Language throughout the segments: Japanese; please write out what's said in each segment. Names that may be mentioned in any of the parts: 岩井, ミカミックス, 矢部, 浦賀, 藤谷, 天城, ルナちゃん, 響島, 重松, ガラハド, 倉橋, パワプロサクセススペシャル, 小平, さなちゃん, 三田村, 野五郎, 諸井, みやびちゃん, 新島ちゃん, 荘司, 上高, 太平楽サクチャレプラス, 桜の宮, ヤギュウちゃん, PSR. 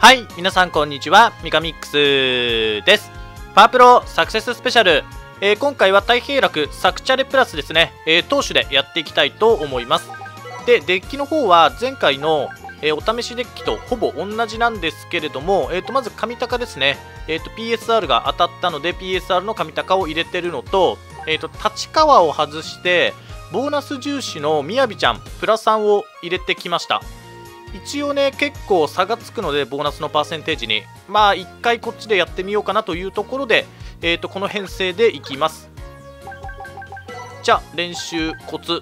はい、皆さんこんにちは、ミカミックスです。パワプロサクセススペシャル、今回は太平楽サクチャレプラスですね、投手でやっていきたいと思います。で、デッキの方は前回の、お試しデッキとほぼ同じなんですけれども、まず上高ですね、PSR が当たったので PSR の上高を入れてるのと、立川を外してボーナス重視のみやびちゃんプラ3を入れてきました。一応ね、結構差がつくのでボーナスのパーセンテージにまあ1回こっちでやってみようかなというところで、この編成でいきます。じゃあ練習コツ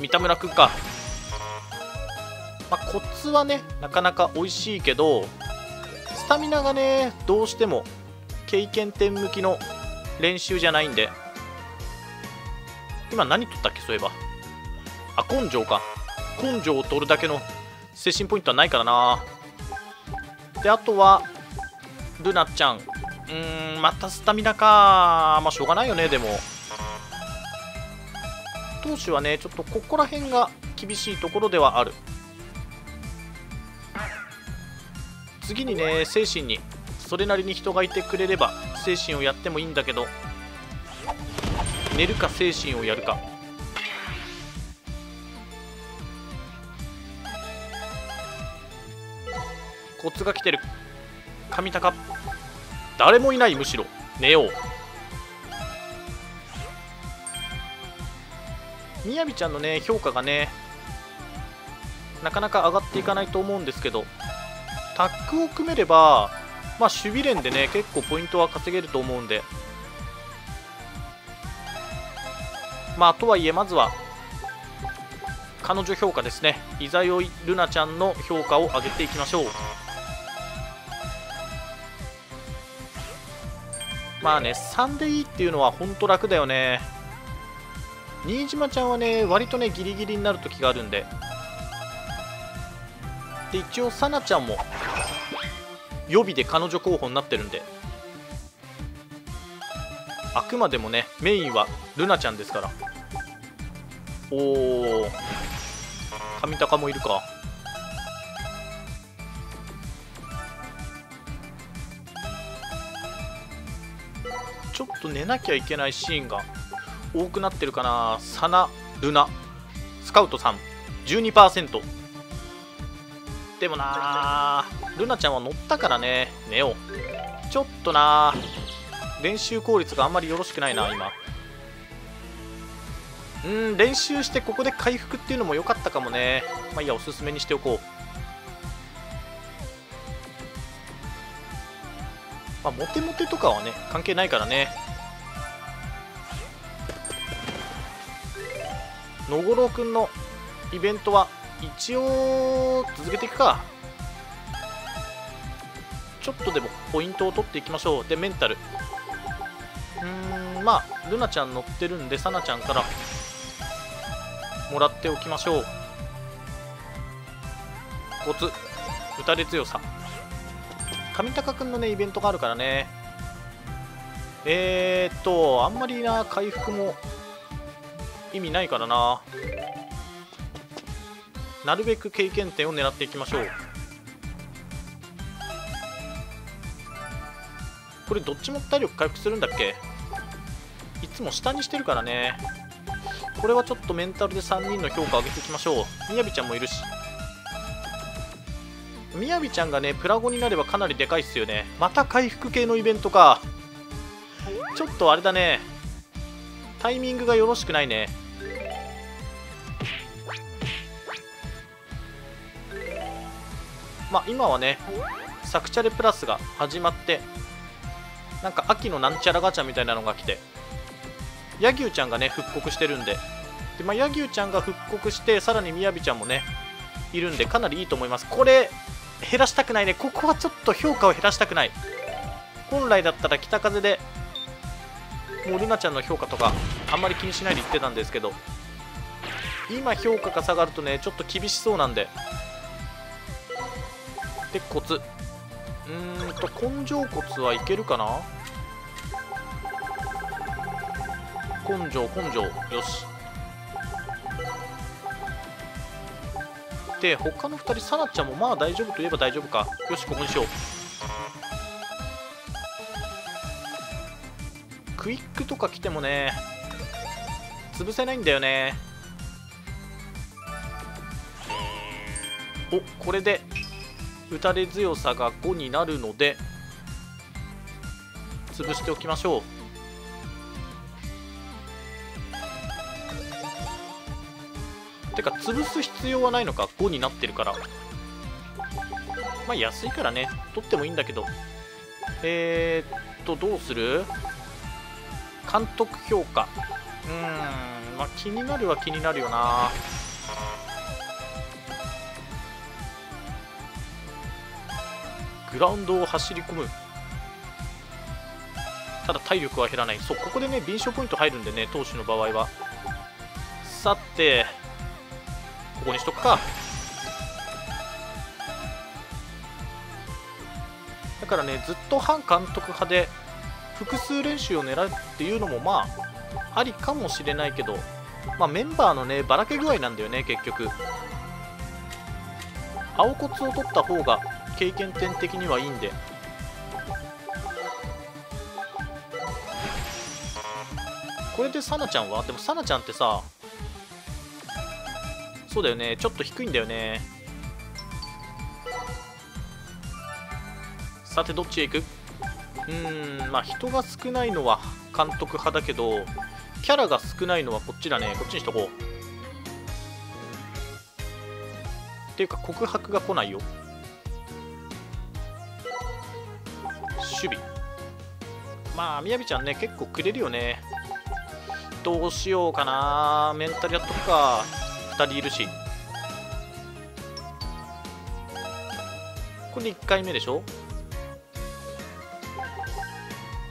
三田村くんか、まあ、コツはねなかなか美味しいけどスタミナがねどうしても経験点向きの練習じゃないんで、今何取ったっけ、そういえばあ根性か、根性を取るだけの精神ポイントはないからな。であとはルナちゃん、またスタミナか、まあしょうがないよね。でも投手はねちょっとここら辺が厳しいところではある。次にね精神にそれなりに人がいてくれれば精神をやってもいいんだけど、寝るか精神をやるか。コツが来てる。上高誰もいない、むしろ寝よう。みやびちゃんのね評価がねなかなか上がっていかないと思うんですけど、タッグを組めればまあ守備連でね結構ポイントは稼げると思うんで、まあとはいえまずは彼女評価ですね。いざよいルナちゃんの評価を上げていきましょう。まあね3でいいっていうのはほんと楽だよね。新島ちゃんはね割とねギリギリになる時があるんで。で一応さなちゃんも予備で彼女候補になってるんで、あくまでもねメインはルナちゃんですから。おお上高もいるか。ちょっと寝なきゃいけないシーンが多くなってるかな。サナルナスカウトさん 12% でもなルナちゃんは乗ったからね寝よう。ちょっとな練習効率があんまりよろしくないな今。練習してここで回復っていうのも良かったかもね。まあいいや、おすすめにしておこう。まあモテモテとかはね関係ないからね。野五郎くんのイベントは一応続けていくか。ちょっとでもポイントを取っていきましょう。でメンタルまあルナちゃん乗ってるんでサナちゃんからもらっておきましょう。コツ打たれ強さ上高くんのねイベントがあるからね。あんまりな回復も意味ないからな、なるべく経験点を狙っていきましょう。これどっちも体力回復するんだっけ、いつも下にしてるからね。これはちょっとメンタルで3人の評価上げていきましょう。みやびちゃんもいるし、みやびちゃんがねプラ5になればかなりでかいっすよね。また回復系のイベントか。ちょっとあれだねタイミングがよろしくないね。まあ今はねサクチャレプラスが始まってなんか秋のなんちゃらガチャみたいなのが来て、ヤギュウちゃんがね復刻してるんで、で、まあ、ヤギュウちゃんが復刻してさらにみやびちゃんもねいるんでかなりいいと思います。これ減らしたくないね。ここはちょっと評価を減らしたくない。本来だったら北風でもうルナちゃんの評価とかあんまり気にしないで言ってたんですけど、今評価が下がるとねちょっと厳しそうなんで。でコツ根性コツはいけるかな。根性よし。て、他の2人、サナちゃんもまあ大丈夫といえば大丈夫か。よし、ここにしよう。クイックとか来てもね、潰せないんだよね。お、これで打たれ強さが5になるので潰しておきましょう。てか潰す必要はないのか、5になってるから。まあ安いからね、取ってもいいんだけど。どうする？監督評価。まあ気になるは気になるよな。グラウンドを走り込む。ただ体力は減らない。そう、ここでね、敏捷ポイント入るんでね、投手の場合は。さて、ここにしとくか。だからね、ずっと反監督派で複数練習を狙うっていうのもまあありかもしれないけど、まあ、メンバーのねばらけ具合なんだよね。結局青コツを取った方が経験点的にはいいんで。これでサナちゃんは、でもサナちゃんってさ、そうだよね、ちょっと低いんだよね。さて、どっちへ行く？まあ人が少ないのは監督派だけど、キャラが少ないのはこっちだね。こっちにしとこう。っていうか告白が来ないよ。守備、まあみやびちゃんね結構くれるよね。どうしようかな。メンタルやっとくか。2人いるし。これで1回目でしょ。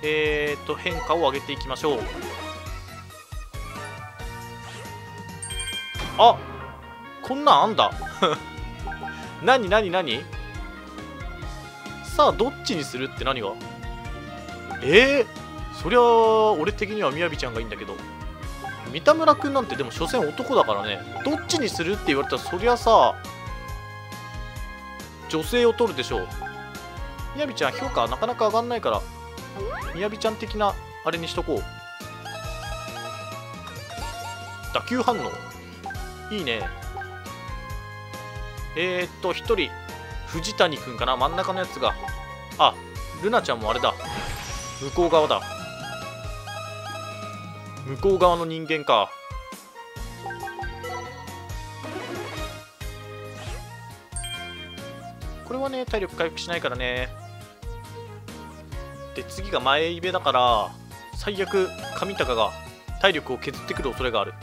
変化を上げていきましょう。あ、こんなんあんだ。何さあ、どっちにするって何が。そりゃ俺的にはみやびちゃんがいいんだけど。三田村君なんてでも所詮男だからね。どっちにするって言われたら、そりゃさ女性を取るでしょう。みやびちゃん評価なかなか上がんないから、みやびちゃん的なあれにしとこう。打球反応いいね。1人藤谷君かな、真ん中のやつが。あ、ルナちゃんもあれだ、向こう側だ。向こう側の人間か。これはね体力回復しないからね。で次が前イベだから、最悪上高が体力を削ってくる恐れがある。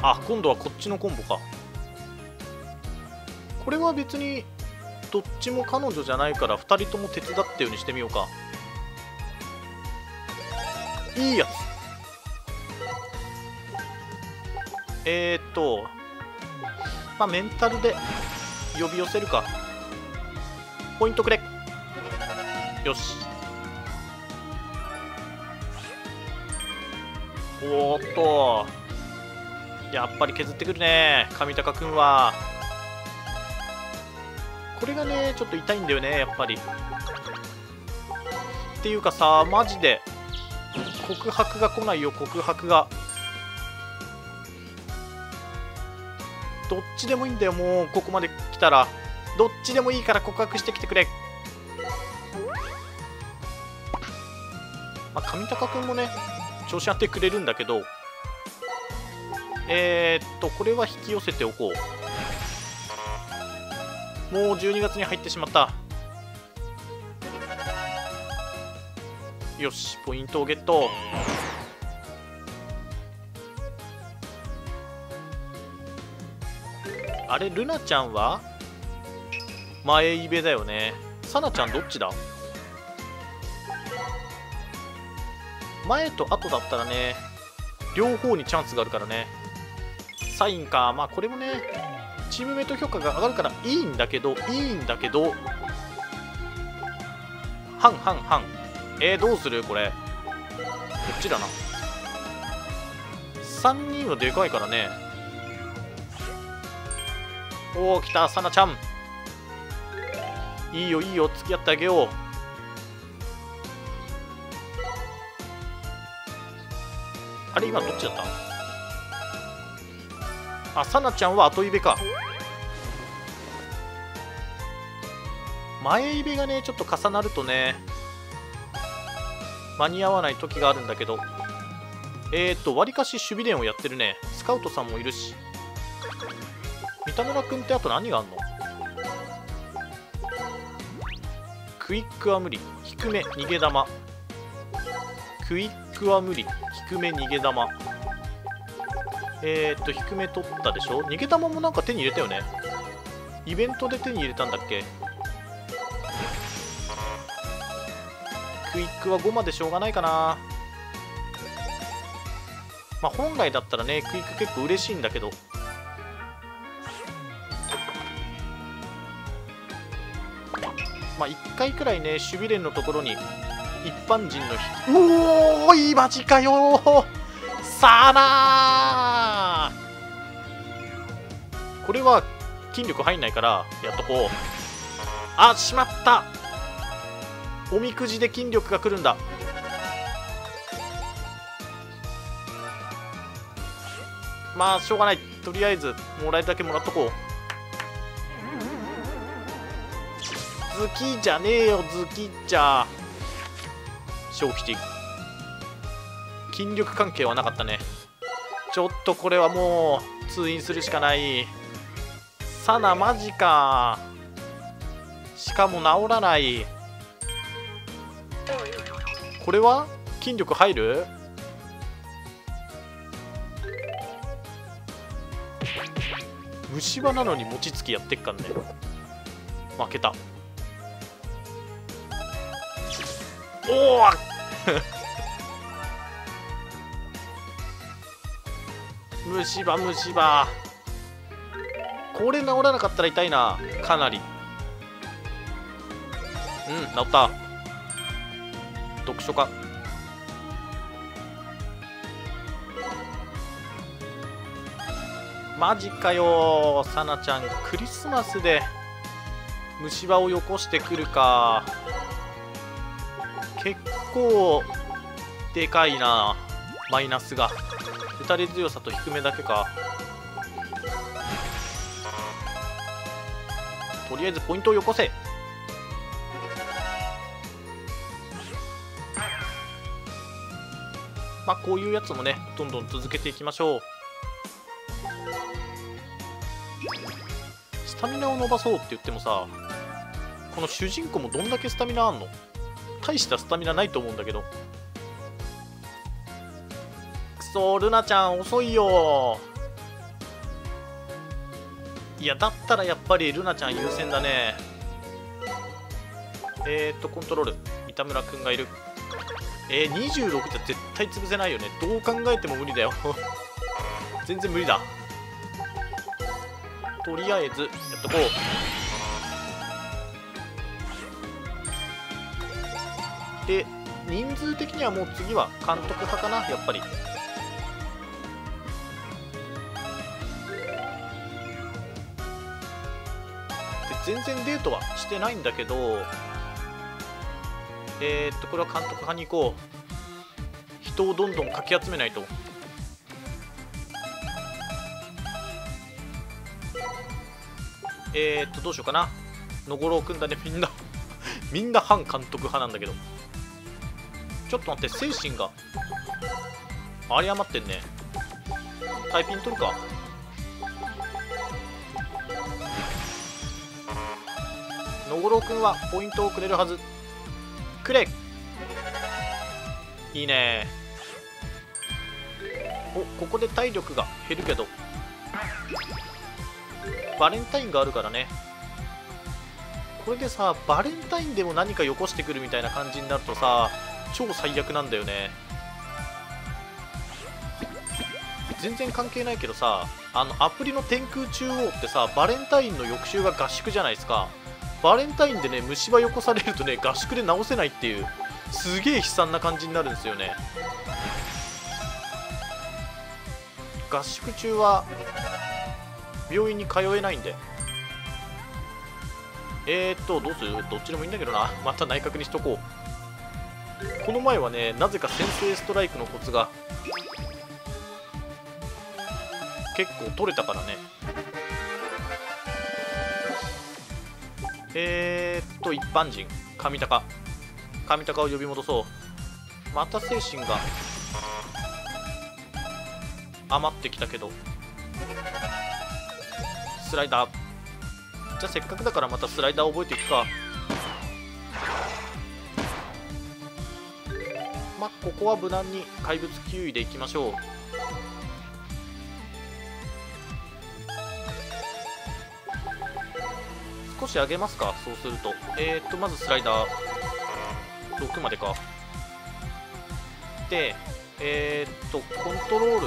あ、今度はこっちのコンボか。これは別にどっちも彼女じゃないから、2人とも手伝ったようにしてみようか。いいやつ。まあメンタルで呼び寄せるか。ポイントくれ。よし。おーっと、やっぱり削ってくるね、上高くんは。これがねちょっと痛いんだよね、やっぱり。っていうかさ、マジで告白が来ないよ。告白がどっちでもいいんだよ。もうここまで来たらどっちでもいいから告白してきてくれ。まあ、上高君もね調子当てくれるんだけど、これは引き寄せておこう。もう12月に入ってしまった。よし、ポイントをゲット。あれ、ルナちゃんは前イベだよね。サナちゃんどっちだ？前と後だったらね両方にチャンスがあるからね。サインか。まあこれもねチームメイト評価が上がるからいいんだけど半どうする？これこっちだな。3人はでかいからね。おお、来た、さなちゃん。いいよ、いいよ、付き合ってあげよう。あれ、今どっちだった？あ、さなちゃんは後イベか。前イベがね、ちょっと重なるとね、間に合わない時があるんだけど。わりかし守備連をやってるね。スカウトさんもいるし。三田村君ってあと何があんの？クイックは無理。低め、逃げ玉。クイックは無理。低め、逃げ玉。低め取ったでしょ？逃げ玉もなんか手に入れたよね。イベントで手に入れたんだっけ？クイックは5までしょうがないかな。まあ本来だったらね、クイック結構嬉しいんだけど。まあ1回くらいね、守備連のところに一般人のうおーい、マジかよー、さあなー、これは筋力入んないからやっとこう。あ、しまった、おみくじで筋力がくるんだ。まあしょうがない、とりあえずもらえるだけもらっとこう。好きじゃねえよ、好きじゃ。正気筋力関係はなかったね。ちょっとこれはもう通院するしかない。サナマジか、しかも治らない。これは筋力入る？虫歯なのに餅つきやってっかんね。負けた。おお虫歯、虫歯、これ治らなかったら痛いな、かなり。うん、治った。読書か。マジかよ、さなちゃんクリスマスで虫歯をよこしてくるか。結構でかいな、マイナスが。打たれ強さと低めだけか。とりあえずポイントをよこせ。まあこういうやつもね、どんどん続けていきましょう。スタミナを伸ばそうって言ってもさ、この主人公もどんだけスタミナあんの？大したスタミナないと思うんだけど。くそ、ルナちゃん遅いよ。いやだったらやっぱりルナちゃん優先だね。コントロール三田村くんがいる。26じゃ絶対潰せないよね。どう考えても無理だよ全然無理だ。とりあえずやっとこう。で、人数的にはもう次は監督派かな、やっぱり。で、全然デートはしてないんだけど、これは監督派に行こう。人をどんどんかき集めないと。どうしようかな。のごろうくんだね、みんなみんな反監督派なんだけど。ちょっと待って、精神があり余ってんね。タイピン取るか。のごろうくんはポイントをくれるはず。くれ、いいね。お、ここで体力が減るけど、バレンタインがあるからね。これでさ、バレンタインでも何かよこしてくるみたいな感じになるとさ、超最悪なんだよね。全然関係ないけどさ、アプリの天空中央ってさ、バレンタインの翌週が合宿じゃないですか。バレンタインでね、虫歯よこされるとね、合宿で治せないっていう、すげえ悲惨な感じになるんですよね。合宿中は病院に通えないんで。どうする？どっちでもいいんだけどな。また内角にしとこう。この前はね、なぜか先制ストライクのコツが結構取れたからね。一般人、上高。上高を呼び戻そう。また精神が余ってきたけど。スライダー。じゃあせっかくだからまたスライダー覚えていくか。まあここは無難に怪物球威でいきましょう。少し上げますか。そうするとまずスライダー6までか。でコントロール、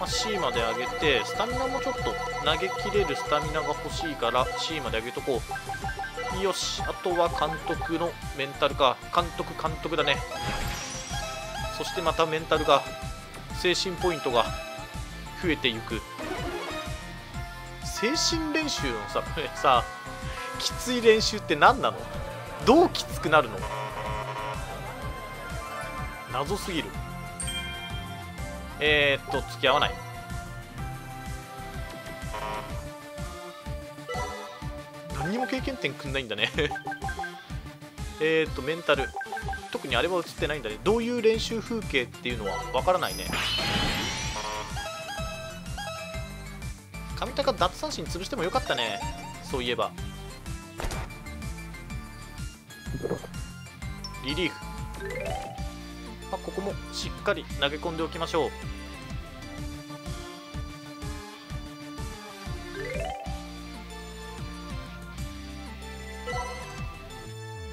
まあ、C まで上げて、スタミナもちょっと投げきれるスタミナが欲しいから C まで上げとこう。よし、あとは監督のメンタルか。監督だね。そしてまたメンタルが、精神ポイントが増えていく。精神練習のさ、これさ、きつい練習って何なの？どうきつくなるの？謎すぎる。付き合わない。何にも経験点くんないんだね。メンタル。特にあれは映ってないんだね。どういう練習風景っていうのはわからないね。上高奪三振潰してもよかったね。そういえば。リリーフ。まあ、ここもしっかり投げ込んでおきましょ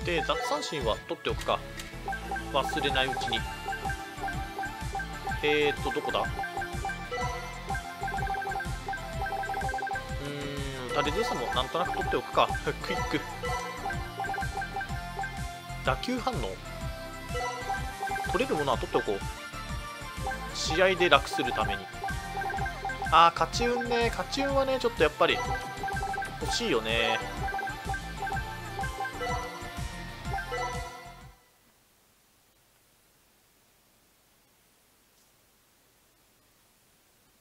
う。で、奪三振は取っておくか。忘れないうちに。どこだ？打たれ強さもなんとなく取っておくか。クイック。打球反応。取れるものは取っておこう。試合で楽するために。ああ、勝ち運はね、ちょっとやっぱり欲しいよね。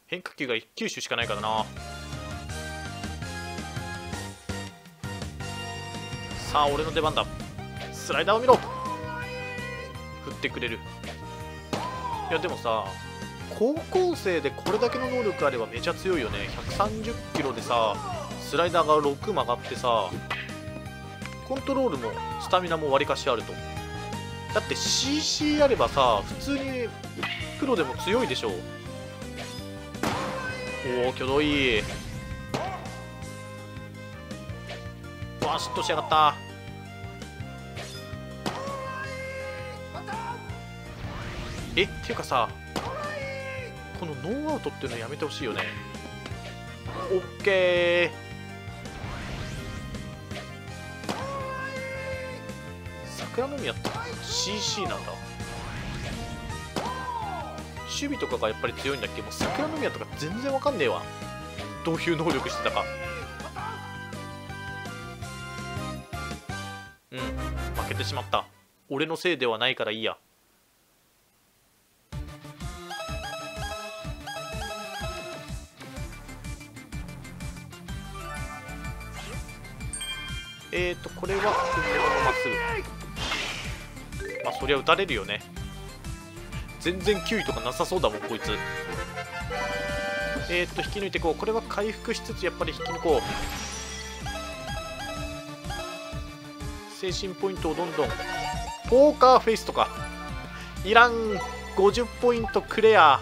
変化球が1球種しかないからな。さあ、俺の出番だ。スライダーを見ろ。振ってくれる。いやでもさ、高校生でこれだけの能力あればめちゃ強いよね。130キロでさ、スライダーが6曲がってさ、コントロールもスタミナもわりかしあると。だって CC あればさ、普通にプロでも強いでしょ。おお、きょどい。バシッとしやがった。っていうかさ、このノーアウトっていうのやめてほしいよね。オッケー。桜の宮って CC なんだ。守備とかがやっぱり強いんだっけ。もう桜の宮とか全然わかんねえわ。どういう能力してたか。うん、負けてしまった。俺のせいではないからいいや。これはまっすぐ。まあそりゃ打たれるよね。全然球威とかなさそうだもんこいつ。引き抜いてこう。これは回復しつつやっぱり引き抜こう。精神ポイントをどんどん。ポーカーフェイスとかいらん。50ポイントクレア。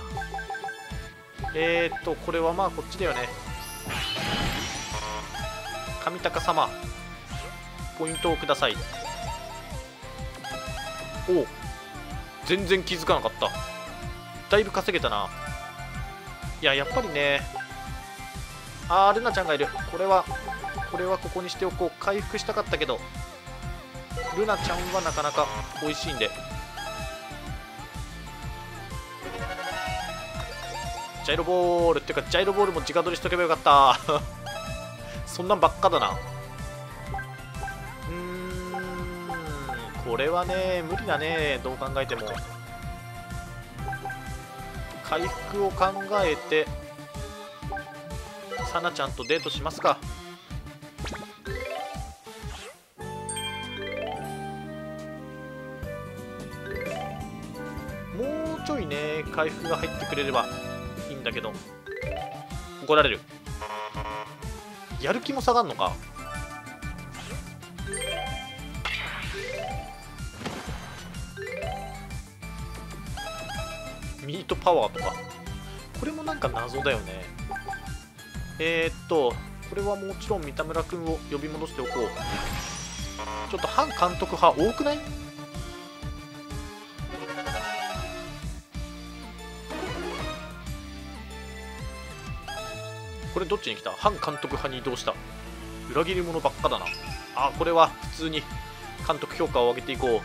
これはまあこっちだよね。上高様、ポイントをください。お、全然気づかなかった。だいぶ稼げたな。いや、やっぱりね。あー、ルナちゃんがいる。これはここにしておこう。回復したかったけど、ルナちゃんはなかなか美味しいんで。ジャイロボールっていうか、ジャイロボールも直取りしとけばよかった。そんなんばっかだな。これはね無理だね、どう考えても。回復を考えてさなちゃんとデートしますか。もうちょいね回復が入ってくれればいいんだけど、怒られる。やる気も下がんのか。ミートパワーとか、これもなんか謎だよね。これはもちろん三田村君を呼び戻しておこう。ちょっと反監督派多くない？これどっちに来た？反監督派に移動した。裏切り者ばっかだな。あ、これは普通に監督評価を上げていこう。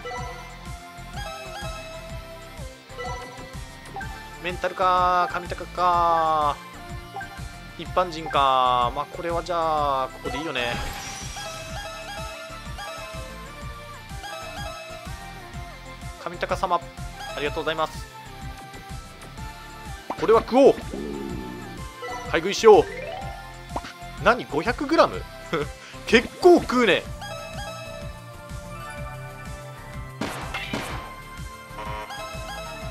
メンタルか神高か一般人か。まあこれはじゃあここでいいよね。神高様ありがとうございます。これは食おう、買い食いしよう。何 500g 結構食うね。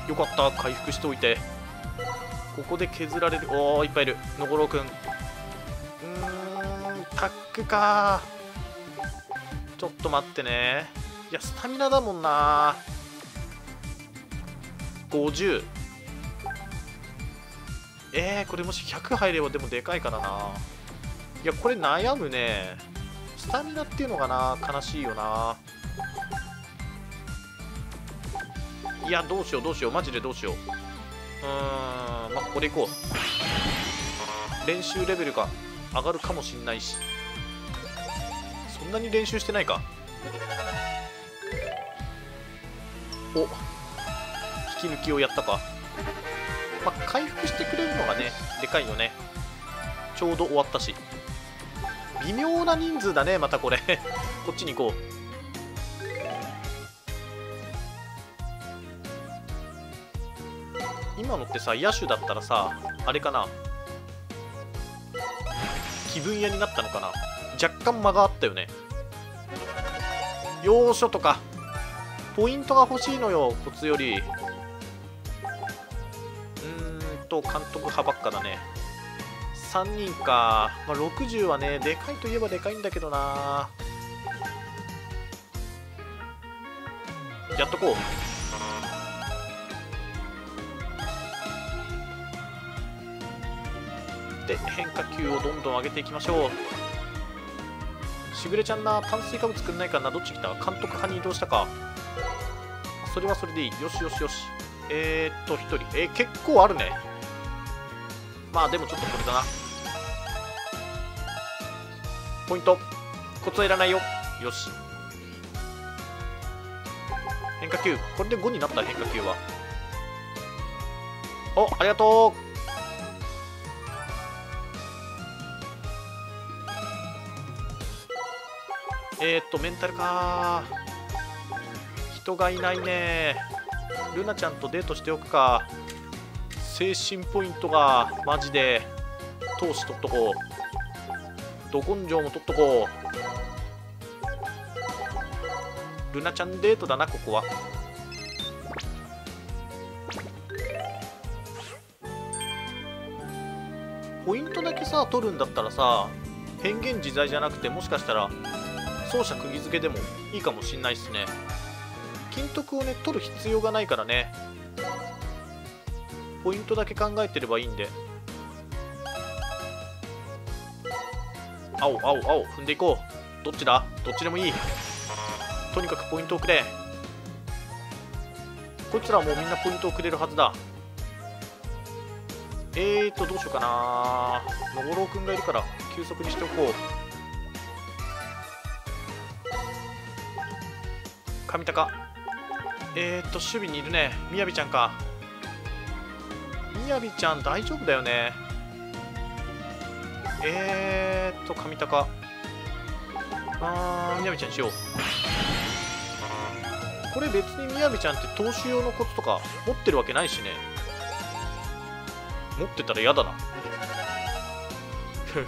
よかった回復しておいて。ここで削られる。おお、いっぱいいる。のごろうくん、タックか。ちょっと待ってね。いやスタミナだもんな。50、これもし100入ればでもでかいからな。いやこれ悩むね。スタミナっていうのがな悲しいよな。いやどうしようどうしよう、マジでどうしよう。まあこれいこう。練習レベルが上がるかもしんないし、そんなに練習してないか。お、引き抜きをやったか。まあ、回復してくれるのがねでかいよね。ちょうど終わったし。微妙な人数だねまたこれこっちに行こう。今のってさ野手だったらさあれかな、気分屋になったのかな。若干間があったよね。要所とかポイントが欲しいのよコツより。監督派ばっかだね。3人か、まあ、60はねでかいといえばでかいんだけどな。やっとこう。で変化球をどんどん上げていきましょう。しぐれちゃんな炭水化物くんないかな。どっち来た？監督派に移動したか。それはそれでいい。よしよしよし。1人、結構あるね。まあでもちょっとこれだな。ポイントコツはいらないよ。よし、変化球これで5になった。変化球はお、ありがとう。メンタルか。人がいないね。ルナちゃんとデートしておくか。精神ポイントがマジで闘志取っとこう。ど根性も取っとこう。ルナちゃんデートだなここは。ポイントだけさ取るんだったらさ、変幻自在じゃなくてもしかしたら走者釘付けでもいいかもしんないっすね。金徳をね取る必要がないからね、ポイントだけ考えてればいいんで。青青青踏んでいこう。どっちだ、どっちでもいい。とにかくポイントをくれ。こいつらはもうみんなポイントをくれるはずだ。どうしようかな。のぼろうくんがいるから休息にしておこう。神高、守備にいるね。みやびちゃんか。みやびちゃん大丈夫だよね。神高、みやびちゃんにしよう。これ別にみやびちゃんって投手用のコツとか持ってるわけないしね。持ってたら嫌だな。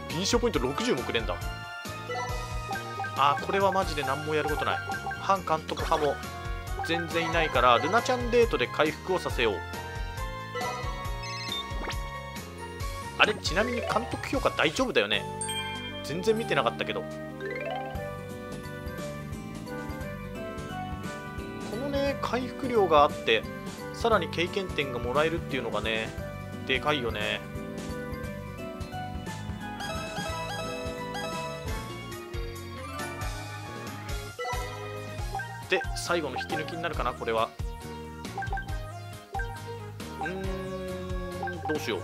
臨床ポイント60もくれんだ。あー、これはマジで何もやることない。ハン監督派も全然いないからルナちゃんデートで回復をさせよう。あれ、ちなみに監督評価大丈夫だよね。全然見てなかったけど、このね回復量があってさらに経験点がもらえるっていうのがねでかいよね。で最後の引き抜きになるかな、これは。どうしよう。い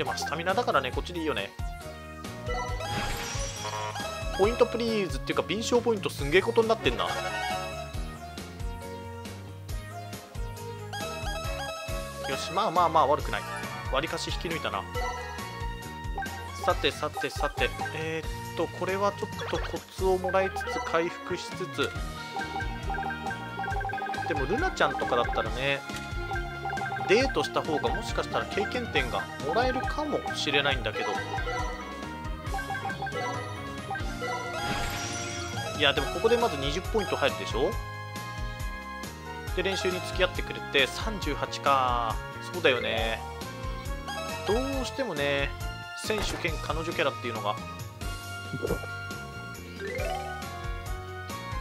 や、まあスタミナだからね、こっちでいいよね。ポイントプリーズっていうか敏捷ポイントすんげえことになってんな。よし、まあまあまあ悪くない。わりかし引き抜いたな。さてさてさて、これはちょっとコツをもらいつつ回復しつつ、でもルナちゃんとかだったらねデートした方がもしかしたら経験点がもらえるかもしれないんだけど、いやでもここでまず20ポイント入るでしょ。で練習に付き合ってくれて38か。そうだよね、どうしてもね選手兼彼女キャラっていうのが。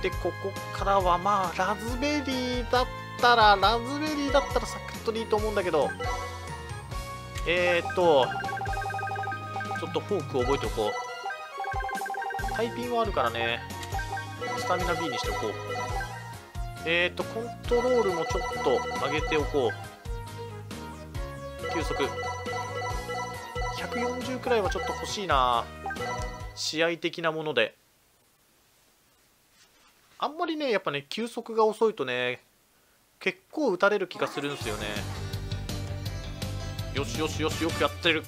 でここからはまあラズベリーだったらサクッとでいいと思うんだけど、ちょっとフォークを覚えておこう。タイピンはあるからねスタミナ B にしておこう。コントロールもちょっと上げておこう。球速140くらいはちょっと欲しいな、試合的なもので。あんまりねやっぱね球速が遅いとね結構打たれる気がするんですよね。よしよしよし、よくやってる。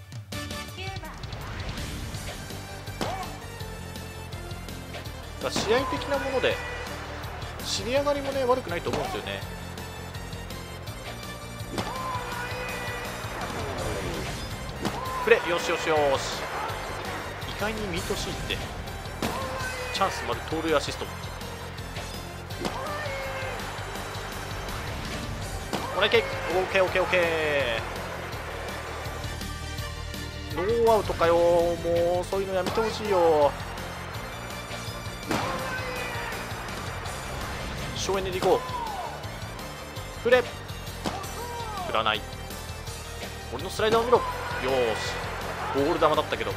だ試合的なもので尻上がりもね悪くないと思うんですよね。プレー、よしよしよし。意外にミートシーンってチャンスまで盗塁アシスト。オーケーオーケーオーケーオーケー。ノーアウトかよ、もうそういうのやめてほしいよ。省エネで行こう。振れ、振らない。俺のスライダーを見ろ。よし、ボール球だったけど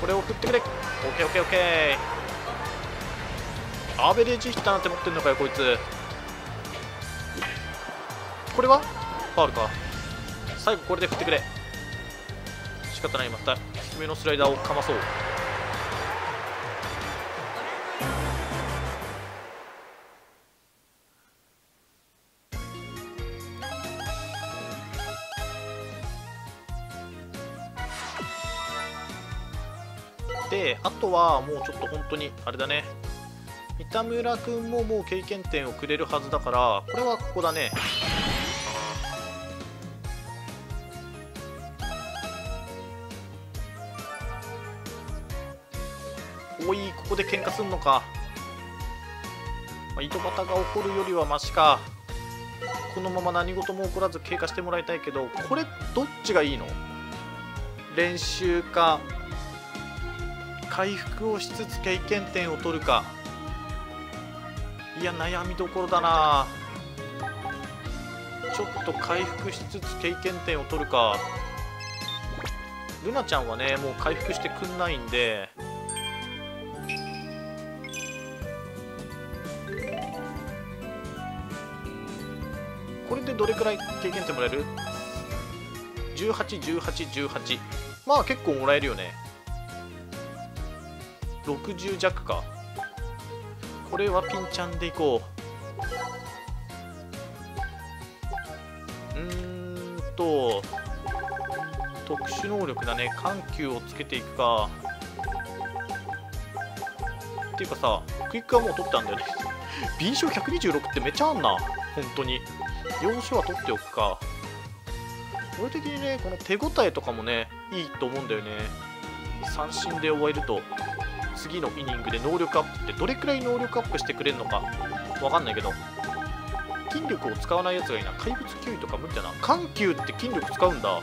これを振ってくれ。オーケーオーケーオーケー。アベレージヒッターなんて持ってんのかよこいつ。これはファウルか。最後これで振ってくれ。仕方ない、また低めのスライダーをかまそう。であとはもうちょっと本当にあれだね、三田村君ももう経験点をくれるはずだから、これはここだね。おい、ここで喧嘩すんのか。井戸端が怒るよりはマシか。このまま何事も起こらず経過してもらいたいけど、これどっちがいいの？練習か回復をしつつ経験点を取るか。いや悩みどころだな。ちょっと回復しつつ経験点を取るか。ルナちゃんはねもう回復してくんないんで、これでどれくらい経験点もらえる？ 18 18 18。まあ結構もらえるよね。60弱か。これはピンチャンでいこう。特殊能力だね。緩急をつけていくか。っていうかさ、クイックはもう取ったんだよね。敏捷126ってめちゃあんな、本当に。要所は取っておくか。俺的にね、この手応えとかもね、いいと思うんだよね。三振で終えると、次のイニングで能力アップってどれくらい能力アップしてくれるのかわかんないけど、筋力を使わないやつがいいな。怪物球威とか無理だな。緩急って筋力使うんだ。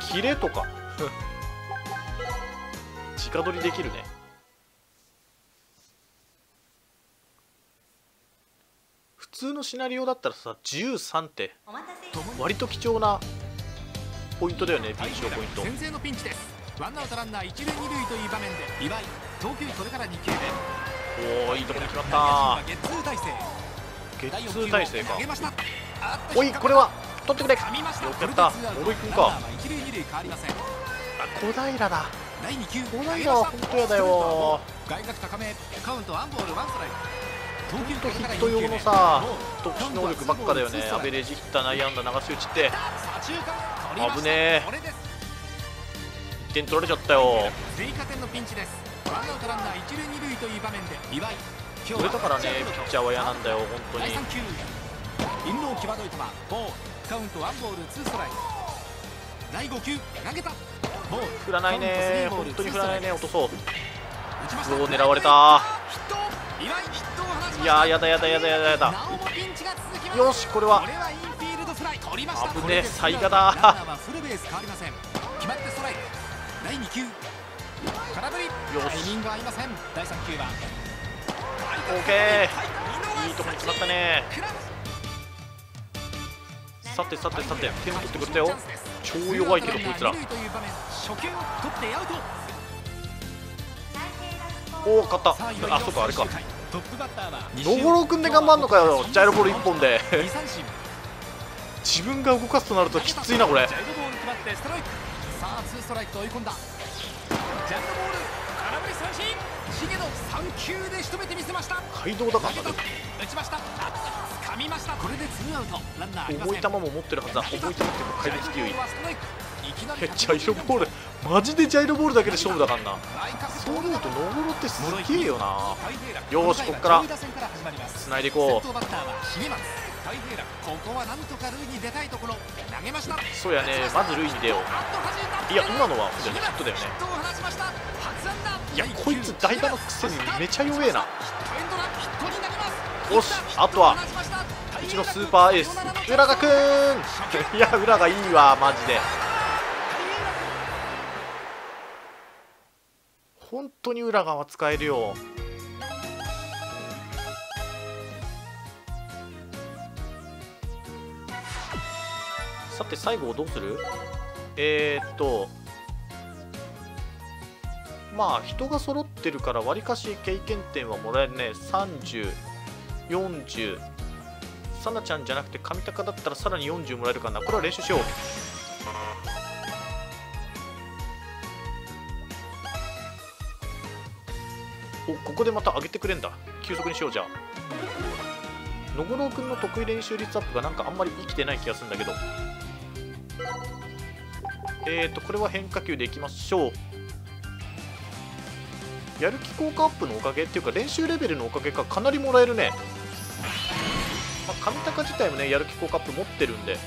キレとか直取りできるね。普通のシナリオだったらさ、13って割と貴重なポイントだよね。敏捷ポイント。先制のピンチです。ワンアウトランナー一塁二塁という場面で岩井、投球それから2球目。おお、いいとこに決まった。ゲッツー体勢。ゲッツー体勢か。おい、これは取ってくれ。よくやった。戻りくんか。小平だ。小平は本当やだよ。本当ヒット用のさ、特殊能力ばっかだよね。アベレージヒッター、内野安打、流し打ちって。危ねえ。点取られちゃったよ。それだからね、ピッチャーは嫌なんだよ、本当に。振らないね、本当に振らないね、落とそう。おお、狙われた。いや、やだやだやだやだやだ。よし、これは。危ねえ、最下だ。第2球、よし、イニング合いません。第3球はオーケー、いいとこに決まったね。さてさてさて、点取ってくれたよ。超弱いけどこいつら。おお、勝った。あ、そうか、あれか、野呂君で頑張んのかよ、ジャイロボール1本で自分が動かすとなるときついな、これ。さあ、ツーストライクと追い込んだ。ジャンルボール、空振り三振。茂野三球で仕留めてみせました。街道だからね。打ちました。掴みました。これでツーアウト。ランナー。重い球も持ってるはずだ。重い球って怪物球威。ジャイロボール、マジでジャイロボールだけで勝負だからな。そう思うとノゴロってすげえよな。よーし、こっから繋いでいこう。ここはなんとか塁に出たいところ。投げました。そうやね、まず塁に出よう。いや、今のはヒットだよね。いや、こいつ代打のくせにめちゃ弱えな。よし、あとはうちのスーパーエース浦賀くん。いや、浦賀いいわ、マジで。本当に浦賀は使えるよ。さて、最後どうする？まあ人が揃ってるからわりかし経験点はもらえるね。30、40、さなちゃんじゃなくて上高だったらさらに40もらえるかな。これは練習しよう。お、ここでまた上げてくれんだ。急速にしよう。じゃあ野五郎君の得意練習率アップがなんかあんまり生きてない気がするんだけど。これは変化球でいきましょう。やる気効果アップのおかげっていうか、練習レベルのおかげか、かなりもらえるね。まあ、上高自体もね、やる気効果アップ持ってるんで。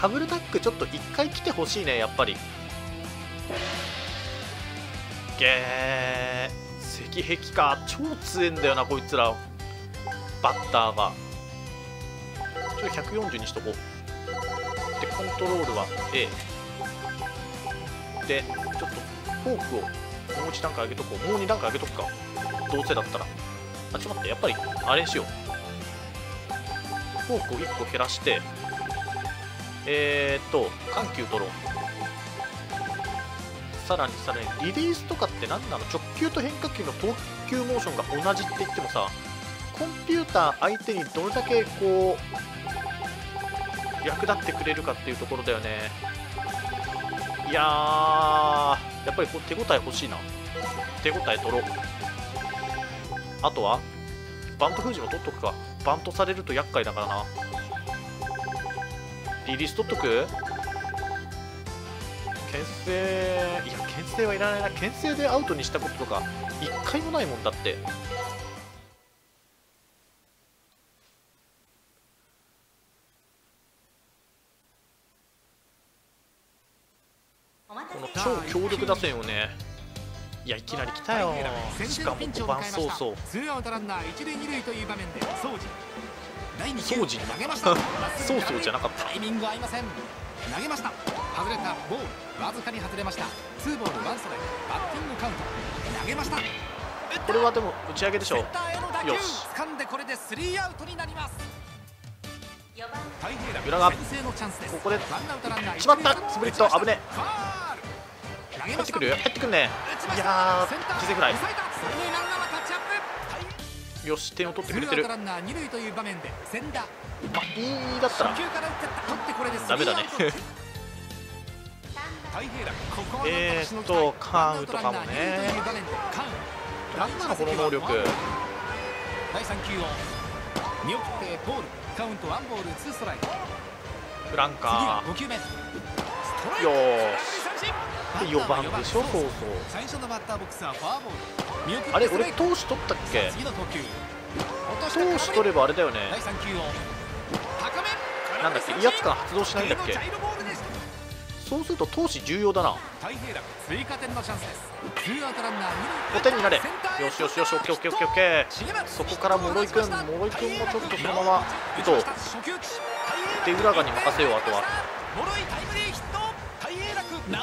ダブルタックちょっと一回来てほしいね、やっぱり。石壁か、超強えんだよな、こいつら。バッターがちょっと140にしとこう。で、コントロールは A で、ちょっとフォークをもう1段階上げとこう。もう2段階上げとくか、どうせだったら。あ、ちょっと待って、やっぱりあれしよう。フォークを1個減らして、緩急取ろう。さらにさらにリリースとかって何なの？直球と変化球の投球モーションが同じって言ってもさ、コンピューター相手にどれだけこう役立ってくれるかっていうところだよね。いやー、やっぱりこう手応え欲しいな。手応え取ろう。あとはバント封じも取っとくか。バントされると厄介だからな。リリース取っとく。牽制、いや牽制はいらないな。牽制でアウトにしたこととか一回もないもんだって。この超強力打線をね、いやいきなり来たよ。しかも5番ソウソウ、ツーアウトランナー一塁二塁という場面で荘司、荘司に投げました。ソウソウじゃなかった。タイミング合いません。投げました。外れた。ボール。わずかに外れました。ツーボールワンストライク。バッティングカウント。投げました。これはでも打ち上げでしょう。よし。掴んでこれでスリーアウトになります。裏がここでしまった。スプリット危ね。入ってくる。入ってくるね。いやー、犠牲フライ。よし、点を取ってくれてる。まあ、Eだったらダメだね。カーンとかもね。なんなのこの能力。フランカー。よーし。4番でしょ、そうそう。あれ、俺、投手取ったっけ？投手取ればあれだよね。なんだっけ、威圧感発動しないんだっけ。そうすると投手重要だな。5点になれ。よしよしよし、オッケーオッケーオッケーオッケー。そこから諸井君、諸井君もちょっとそのまま打とう。で、浦賀に任せよう、あとは。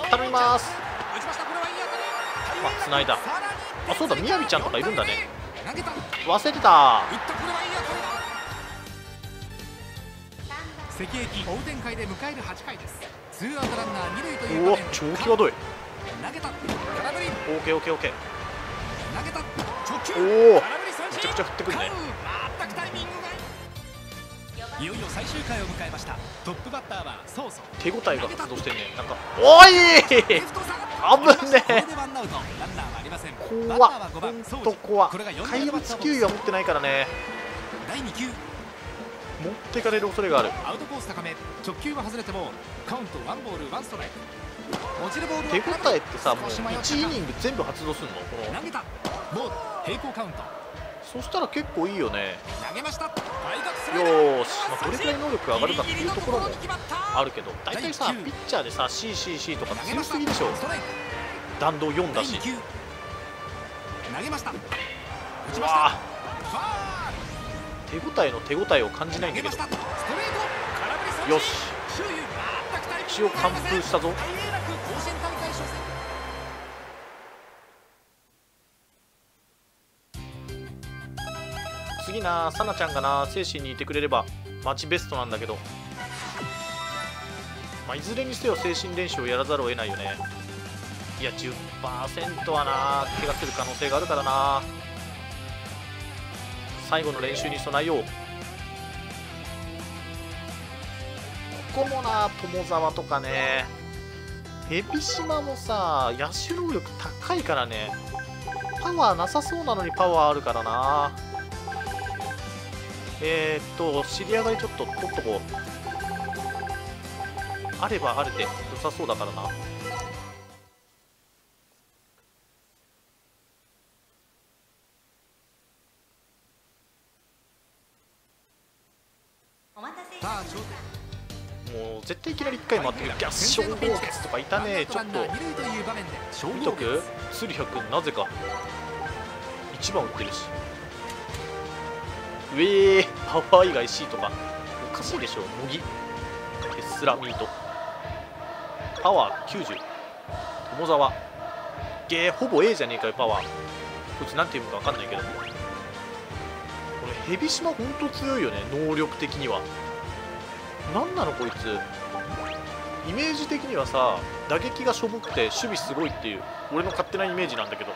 頼みます。まあ、つないだ。あ、そうだ、みやびちゃんとかいるんだね。忘れてた。関駅追う展開で迎える8回です。ツーアウトランナー二塁という場面。超際どい。投げた。空振り。オーケーオーケーオーケー。投げた。直球。おお。めちゃくちゃ振ってくるね。全くタイミングが。いよいよ最終回を迎えました。トップバッターはソウソウ。手応えが発動してね。なんか。おい。危ねえ。怖っ。本当怖っ。怪物球威は持ってないからね。第2球。持っていかれる恐れがある。アウトコース高め、直球は外れてもカウントワンボールワンストライク。落ちるボール。手応えってさ、もう1イニング全部発動するの。この投げた。ボール。平行カウント。そしたら結構いいよね。投げました。よーし、まあ、どれくらい能力が上がるかっていうところもあるけど、大体さ、ピッチャーでさ、CCC とか強すぎでしょ。弾道4だし。投げました。打ちました。手応えの手応えを感じないんだけど。よし、一応完封したぞ。次な、さなちゃんがな、精神にいてくれればマッチベストなんだけど、まあ、いずれにせよ精神練習をやらざるを得ないよね。いや 10% はな、怪我する可能性があるからな。最後の練習に備えよう。ここもな、友沢とかね、ヘビシマもさ、野手能力高いからね、パワーなさそうなのにパワーあるからな。尻上がりちょっと取っとこう。あればあれで良さそうだからな。もう絶対いきなり1回待ってる。逆勝負決とかいたね。ちょっと見とく。スリヒャ君なぜか1番打ってるし、ウェーパワー以外 C とかおかしいでしょ。乃木テスラミートパワー90、友沢ゲーほぼ A じゃねえかよ。パワーこいつなんて読むか分かんないけど、これヘビ島ほんと強いよね、能力的には。なんなのこいつ。イメージ的にはさ、打撃がしょぼくて守備すごいっていう俺の勝手なイメージなんだけど、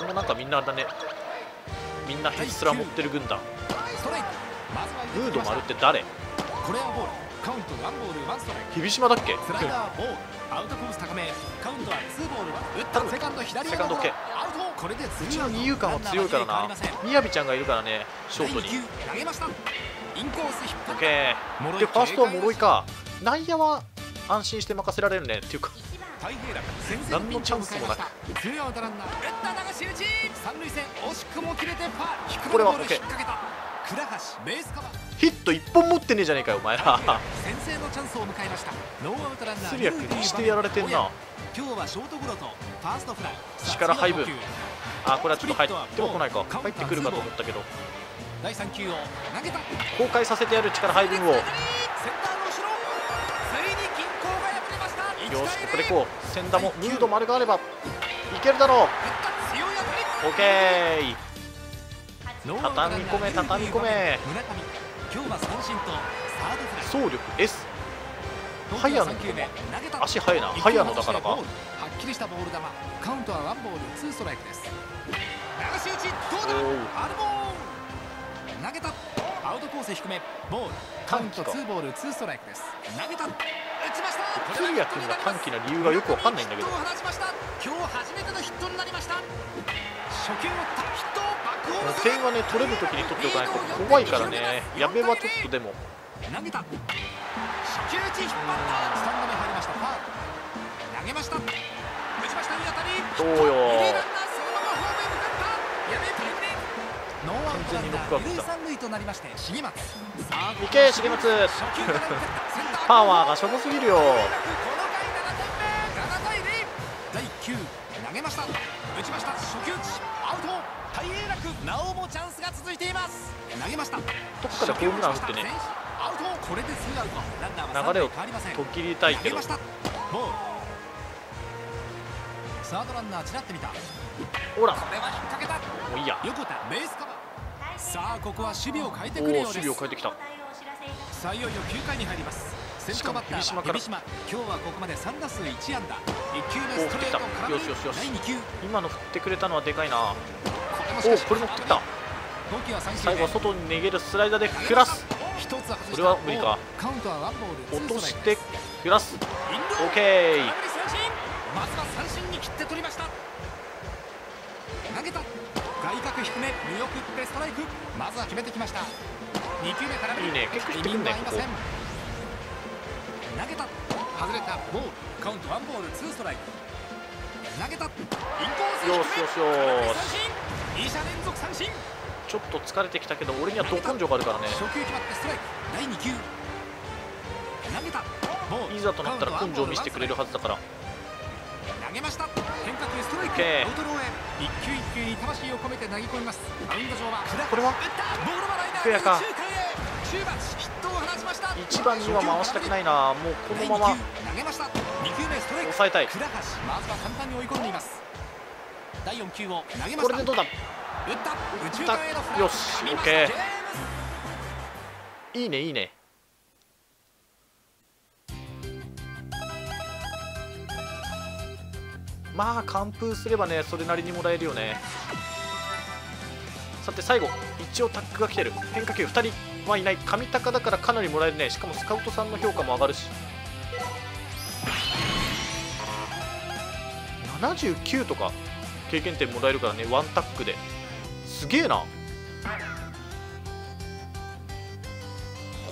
でもなんかみんなあれだね、みんなヘビスラ持ってる軍団。ムード丸って誰。ヘビ島だっけ。セカンド左、セカンド OK。 うちの二遊間は強いからな。みやびちゃんがいるからね、ショートに。オッケー。でファーストは諸井か。内野は安心して任せられるねっていうか、何のチャンスもなく。これは OK。 ヒット1本持ってねえじゃねえかよお前ら。スリア君にしてやられてんな。力配分、あ、これはちょっと入っても来ないか、入ってくるかと思ったけど、崩壊させてやる力配分を。よし、ここでこう千田もムード丸があればいけるだろう。 OK、 畳み込め畳み込め。走力 S、 速野の足速いな、速野だからか。投げた、アウトコース低め、ボール、カウント2ボール2ストライクです。投げた、打ちました。鶴谷君が短気な理由がよくわかんないんだけど。今日初めてのヒットになりました。初球を打ったヒット、バックホーム。点はね、取れるときに取っておかないと怖いからね。やべはちょっとでも。投げた、初球打ち引っ張った。スタンドに入りました。ファウル。投げました。打ちました。いい当たり。どうよ。完全にノックアウトだ。いけ重松。パワーがしょぼすぎるよ。どっかでホームラン打ってね、流れを途切りたいけど。サードランナーちらってみた。ほら、もういいや。さあここは守備を変えてくれようです。守備を変えてきた。さあいよいよ9回に入ります。先頭バッターは響島。今日はここまで3打数1安打。1球目ストレートを空振り。第2球、今の振ってくれたのはでかいな。おお、これ持ってきた。最後は外に逃げるスライダーでクラス。これは無理か。落としてクラス。 OK、 まずは三振に切って取りました。投げた、外角低め、見送ってストライク。まずは決めてきました。2球目からいいね、結構低いんだよ。投げた、外れた、ボール、カウントワンボールツーストライク。投げた、インコース低め、空振り三振。2者連続三振。ちょっと疲れてきたけど俺にはど根性があるからね。初球決まってストライク。第2球投げた、ボール、いざとなったら根性を見せてくれるはずだから。投げました。変化球ストライク。アウトローへ。一球一球に魂を込めて投げ込みます。マウンド上は。これは。ボールはライナー。フェアか。中盤ヒットを放ちました。一番には回したくないな。もうこのまま。投げました。二球目ストライク。抑えたい。倉橋。まずは簡単に追い込んでいます。第4球を投げました。これでどうだ。打った。打った。よし。オッケー。いいねいいね。まあ完封すればね、それなりにもらえるよね。さて最後、一応タックが来てる。変化球2人はいない。上高だからかなりもらえるね。しかもスカウトさんの評価も上がるし、79とか経験点もらえるからね。ワンタックですげえな。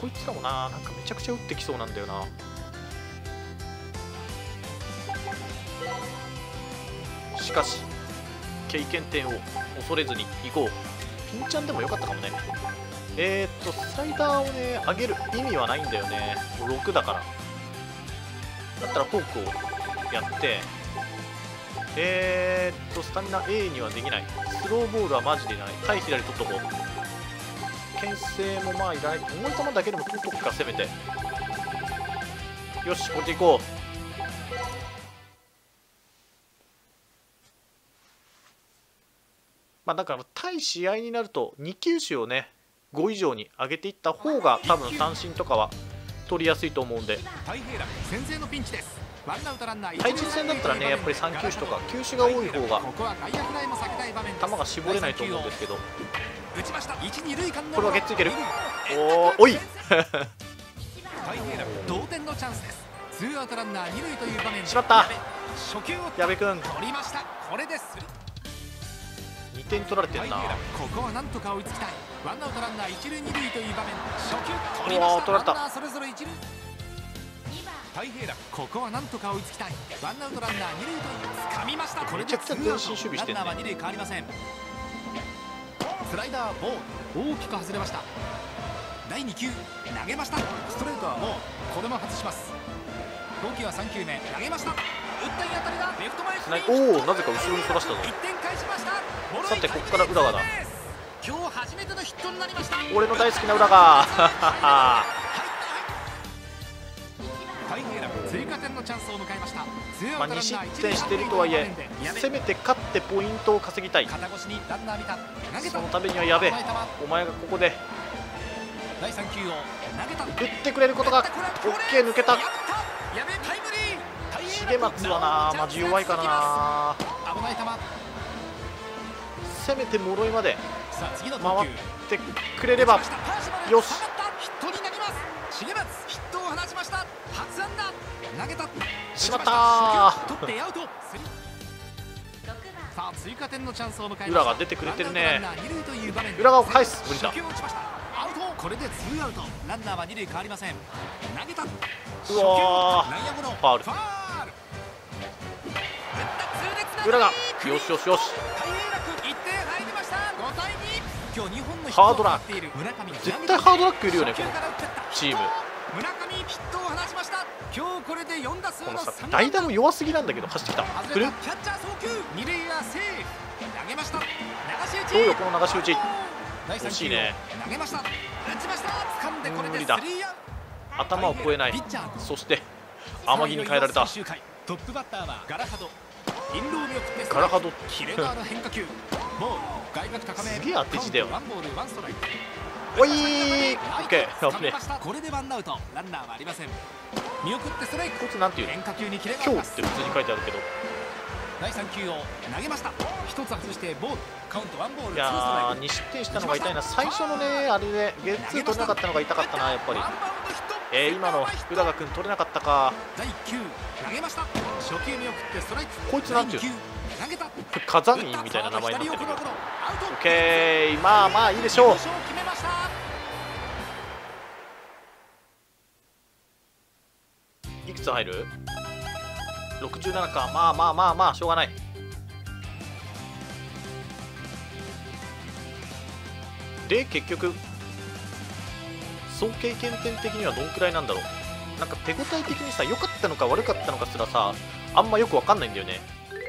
こいつらもな、なんかめちゃくちゃ打ってきそうなんだよな。しかし経験点を恐れずにいこう。ピンチャンでもよかったかもね。スライダーをね、上げる意味はないんだよね。6だからだったらフォークをやって、スタミナ A にはできない。スローボールはマジでない。対左取っとこう。牽制もまあいらない。重い球だけでも取っとくか、せめて。よし、これでいこう。まあだから対試合になると2球種をね、5以上に上げていった方が多分三振とかは取りやすいと思うんで。対人戦だったらね、やっぱり3球種とか球種が多い方が球が絞れないと思うんですけど、これはゲッツいける。おいしまった、矢部君。2点取られてんな。ここはなんとか追いつきたい。ワンアウトランナー一塁二塁という場面。初球取りました。ランナーそれぞれ一塁。大平楽、ここはなんとか追いつきたい。ワンアウトランナー二塁と掴みました。これでツーアウト、ランナーは二塁変わりません。スライダーボール、大きく外れました。第2球投げました。ストレートはもうこれも外します。投球は3球目投げました。打ったい当たりだ、レフト前フリーヒット。おお、なぜか後ろにそらしたぞ。1点返しました。さてここから浦賀だ。今日初めてのヒットになりました。俺の大好きな浦賀。追加点のチャンスを迎えました。2失点しているとはいえ、せめて勝ってポイントを稼ぎたい。そのためにはやべえ、お前がここで打ってくれることが。 OK、 抜けた。重松はなマジ弱いかな。せめて諸井まで回ってくれればよし。重松ヒットを放ちました。初安打、投げた、しまったー。取ってアウト。さあ追加点のチャンスを迎えました。裏が出てくれてるね。裏側を返す。無理だ。アウト。これでツーアウト。ランナーは二塁変わりません。投げた。うわー。ファウル。裏が。よしよしよし。ハードラック、絶対ハードラックいるよね、このチーム。このさ、代打も弱すぎなんだけど、走ってきた。来る？どうよ、この流し打ち。惜しいね。無理だ。頭を越えない。そして、天城に変えられた。ガラハド。すげえ当て字だよ。おいー、オッケー、危ねえ。これでワンアウト、ランナーはありません。見送ってストライク。こいつなんていうの？今日って普通に書いてあるけど。第3球を投げました。一つ外してボール。カウントワンボール。いやー、2失点したのが痛いな。最初のね、あれでゲッツー取れなかったのが痛かったな、やっぱり。今の宇田君取れなかったか。第9投げました。初球見送ってストライク。こいつなんていうの？カザミンみたいな名前になってるけど。オッケー、まあまあいいでしょう。いくつ入る？67か。まあまあまあまあしょうがない。で結局総経験点的にはどんくらいなんだろう。なんか手応え的にさ、良かったのか悪かったのかすらさ、あんまよくわかんないんだよね。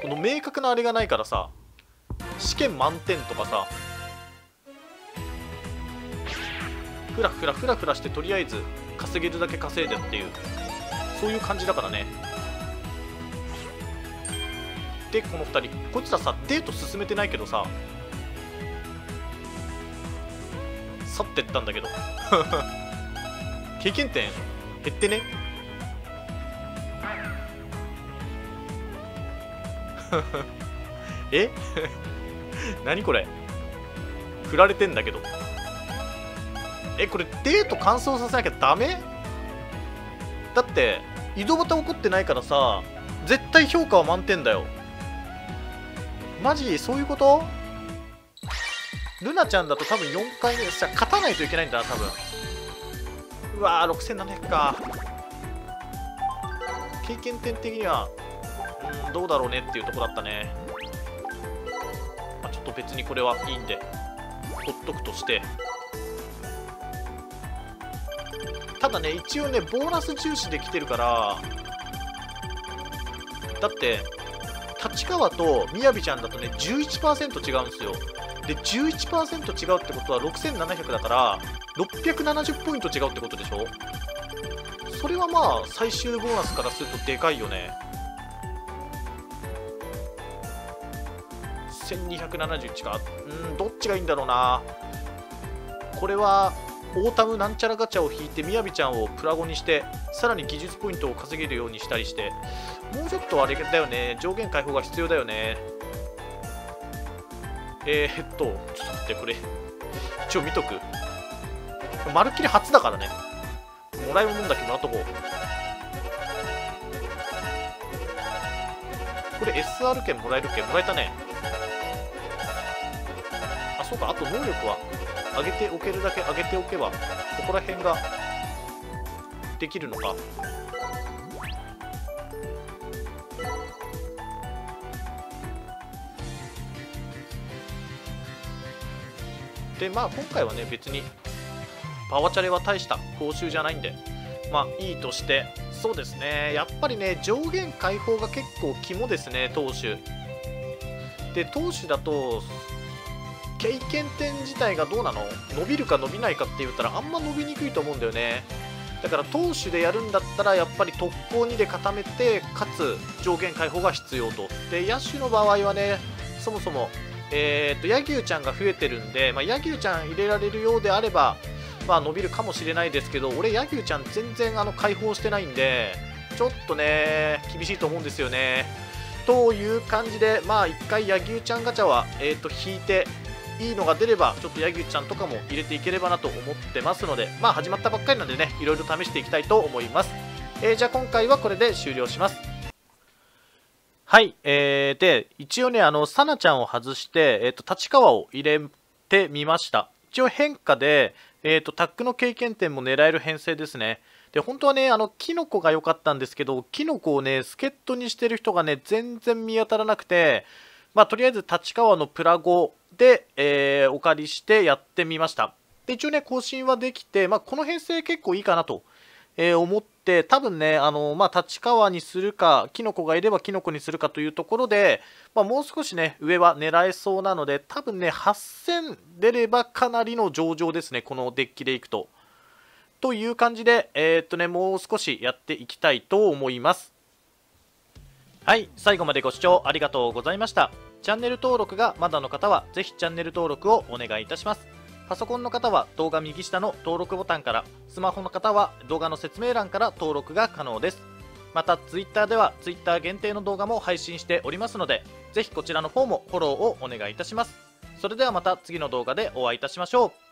この明確なあれがないからさ、試験満点とかさ、ふらふらふらふらしてとりあえず稼げるだけ稼いでっていう、そういう感じだからね。でこの2人、こいつらさデート進めてないけどさ、去ってったんだけど経験点減ってねえ何これ、振られてんだけど。これデート完走させなきゃダメだって。井戸端起こってないからさ、絶対評価は満点だよ。マジそういうこと。ルナちゃんだと多分4回目でさ、勝たないといけないんだな多分。うわー、6700か。経験点的にはどうだろうねっていうとこだったね。まあ、ちょっと別にこれはいいんでほっとくとして。ただね、一応ねボーナス重視で来てるから。だって立川とみやびちゃんだとね 11% 違うんですよ。で 11% 違うってことは6700だから670ポイント違うってことでしょ。それはまあ最終ボーナスからするとでかいよね。1271か。どっちがいいんだろうな。これはオータムなんちゃらガチャを引いてみやびちゃんをプラゴにして、さらに技術ポイントを稼げるようにしたりして、もうちょっとあれだよね、上限解放が必要だよね。ちょっと待って、これ一応見とく。まるっきり初だからね、もらい物だけもらっとこう。これ SR 券もらえるっけ？もらえたね。そうか、あと能力は上げておけるだけ上げておけばここら辺ができるのか。で、まあ今回はね別にパワチャレは大した報酬じゃないんで、まあいいとして、そうですね、やっぱりね上限解放が結構肝ですね、投手で。投手だと経験点自体がどうなの、伸びるか伸びないかって言ったらあんま伸びにくいと思うんだよね。だから投手でやるんだったらやっぱり特攻2で固めて、かつ上限解放が必要と。で野手の場合はね、そもそも柳生ちゃんが増えてるんで、まあ、柳生ちゃん入れられるようであれば、まあ、伸びるかもしれないですけど、俺柳生ちゃん全然解放してないんで、ちょっとね厳しいと思うんですよね。という感じで、まあ1回柳生ちゃんガチャは、引いていいのが出ればちょっと柳生ちゃんとかも入れていければなと思ってますので、まあ始まったばっかりなんでね、いろいろ試していきたいと思います。じゃあ今回はこれで終了します。はい、で一応ねサナちゃんを外して、立川を入れてみました。一応変化で、タックの経験点も狙える編成ですね。で本当はねキノコが良かったんですけど、キノコをね助っ人にしてる人がね全然見当たらなくて、まあ、とりあえず立川のプラゴで、お借りしてやってみました。で一応ね更新はできて、まあ、この編成結構いいかなと、思って、多分ねまあ、立川にするか、キノコがいればキノコにするかというところで、まあ、もう少しね上は狙えそうなので、多分ね8000出ればかなりの上々ですね、このデッキでいくと。という感じで、もう少しやっていきたいと思います。はい、最後までご視聴ありがとうございました。チャンネル登録がまだの方はぜひチャンネル登録をお願いいたします。パソコンの方は動画右下の登録ボタンから、スマホの方は動画の説明欄から登録が可能です。また Twitter では Twitter 限定の動画も配信しておりますので、ぜひこちらの方もフォローをお願いいたします。それではまた次の動画でお会いいたしましょう。